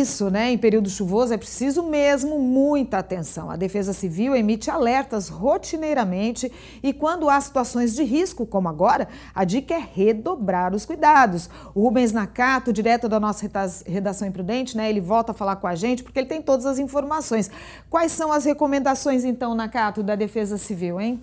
isso, né? Em período chuvoso é preciso mesmo muita atenção. A Defesa Civil emite alertas rotineiramente e quando há situações de risco, como agora, a dica é redobrar os cuidados. O Rubens Nakata, direto da nossa Redação Imprudente, né? Ele volta a falar com a gente porque ele tem todas as informações. Quais são as recomendações, então, Nakata, da Defesa Civil, hein?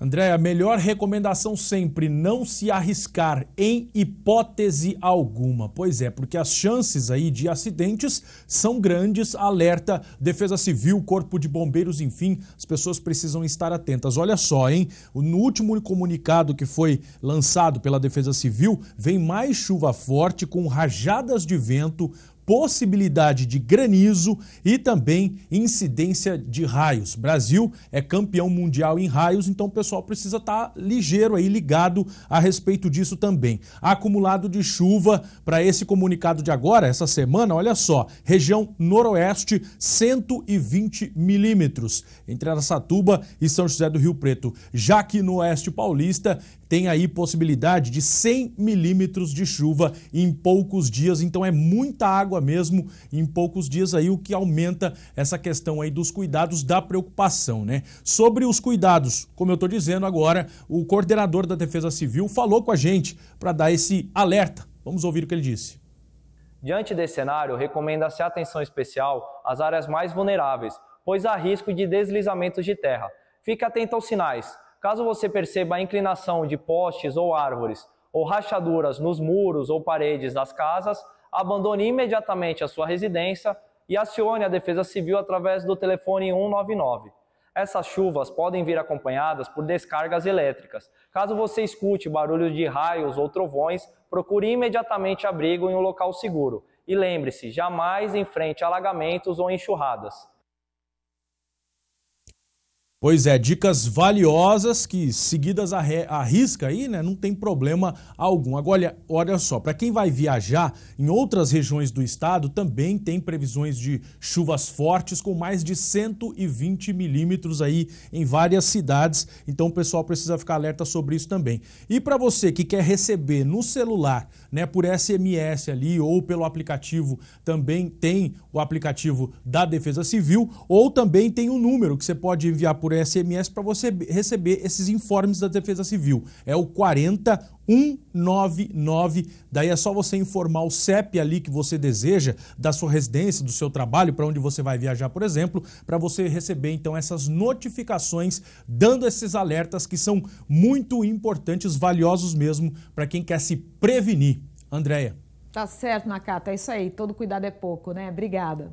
Andréia, a melhor recomendação sempre, não se arriscar em hipótese alguma. Pois é, porque as chances aí de acidentes são grandes, alerta, Defesa Civil, Corpo de Bombeiros, enfim, as pessoas precisam estar atentas. Olha só, hein? No último comunicado que foi lançado pela Defesa Civil, vem mais chuva forte com rajadas de vento, possibilidade de granizo e também incidência de raios. Brasil é campeão mundial em raios, então o pessoal precisa estar ligeiro aí, ligado a respeito disso também. Acumulado de chuva para esse comunicado de agora, essa semana, olha só, região noroeste, 120 milímetros, entre Araçatuba e São José do Rio Preto. Já que no Oeste Paulista tem aí possibilidade de 100 milímetros de chuva em poucos dias, então é muita água mesmo em poucos dias aí, o que aumenta essa questão aí dos cuidados, da preocupação, né? Sobre os cuidados, como eu tô dizendo agora, o coordenador da Defesa Civil falou com a gente para dar esse alerta. Vamos ouvir o que ele disse. Diante desse cenário, recomenda-se atenção especial às áreas mais vulneráveis, pois há risco de deslizamentos de terra. Fique atento aos sinais. Caso você perceba a inclinação de postes ou árvores, ou rachaduras nos muros ou paredes das casas, abandone imediatamente a sua residência e acione a Defesa Civil através do telefone 199. Essas chuvas podem vir acompanhadas por descargas elétricas. Caso você escute barulho de raios ou trovões, procure imediatamente abrigo em um local seguro. E lembre-se, jamais enfrente alagamentos ou enxurradas. Pois é, dicas valiosas que seguidas à risca aí, né, não tem problema algum. Agora, olha só, para quem vai viajar em outras regiões do estado, também tem previsões de chuvas fortes com mais de 120 milímetros aí em várias cidades, então o pessoal precisa ficar alerta sobre isso também. E para você que quer receber no celular, né, por SMS ali ou pelo aplicativo, também tem o aplicativo da Defesa Civil, ou também tem um número que você pode enviar por SMS para você receber esses informes da Defesa Civil. É o 40199, daí é só você informar o CEP ali que você deseja, da sua residência, do seu trabalho, para onde você vai viajar, por exemplo, para você receber então essas notificações, dando esses alertas que são muito importantes, valiosos mesmo, para quem quer se prevenir. Andréia. Tá certo, Nakata, é isso aí, todo cuidado é pouco, né? Obrigada.